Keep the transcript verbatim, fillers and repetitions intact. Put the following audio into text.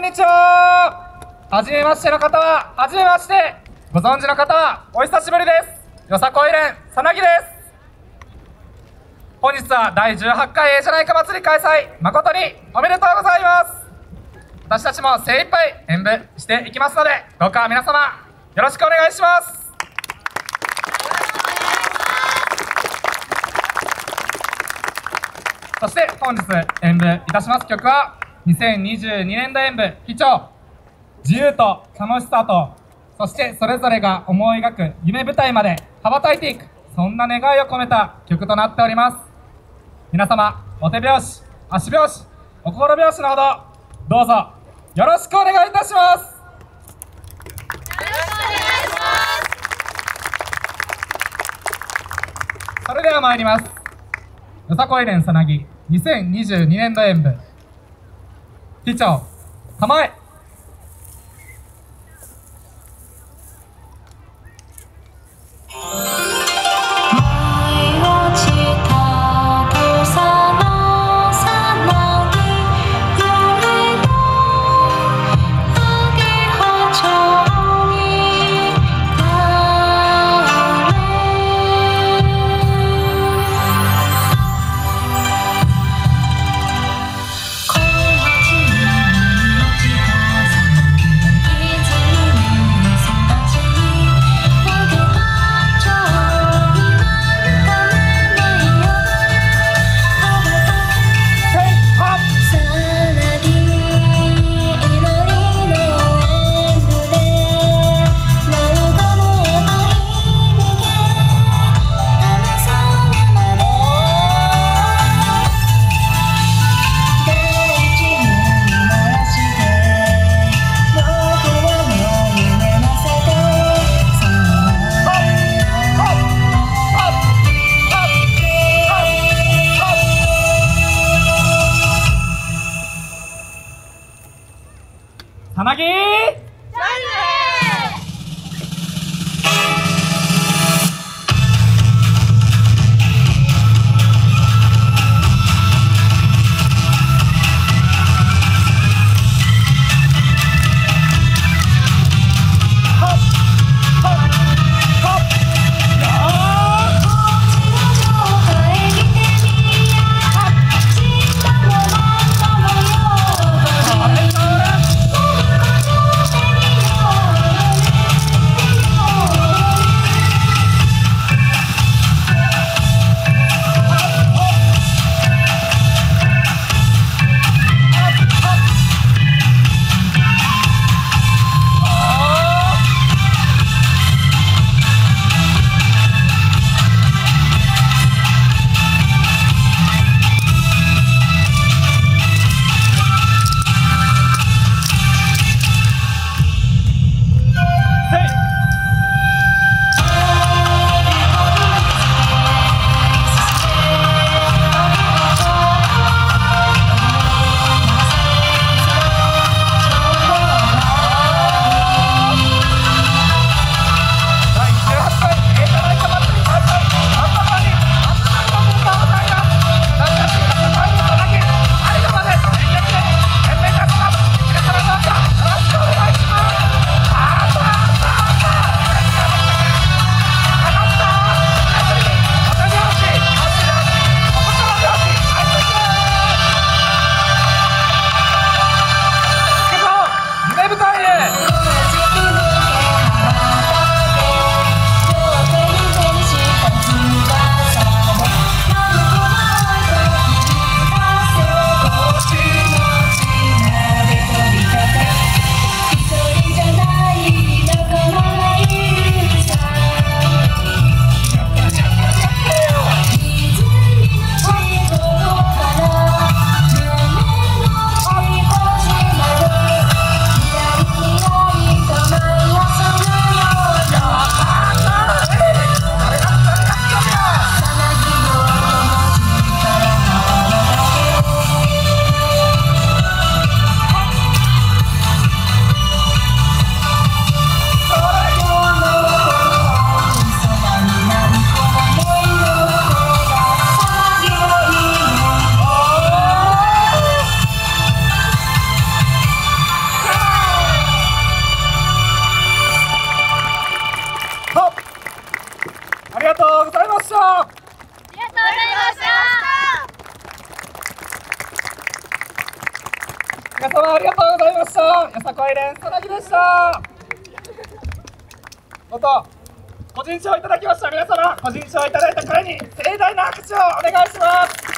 こんにちは。はじめましての方は、はじめまして。ご存知の方は、お久しぶりです。よさこい連、さなぎです。本日はだいじゅうはちかいええじゃないか祭り開催、誠におめでとうございます。私たちも精一杯演舞していきますので、どうか皆様、よろしくお願いします。そして本日演舞いたします曲はにせんにじゅうにねんだい演舞「貴重」。自由と楽しさと、そしてそれぞれが思い描く夢舞台まで羽ばたいていく、そんな願いを込めた曲となっております。皆様、お手拍子、足拍子、お心拍子のほどどうぞよろしくお願いいたします。よろしくお願いします。それでは参ります。よさこい連さなぎにせんにじゅうにねんど演舞「貴重」構え。さなぎチャンネル。Oh, 皆様ありがとうございました。よさこい連さなぎでした。また個人賞いただきました皆様、個人賞いただいた彼に盛大な拍手をお願いします。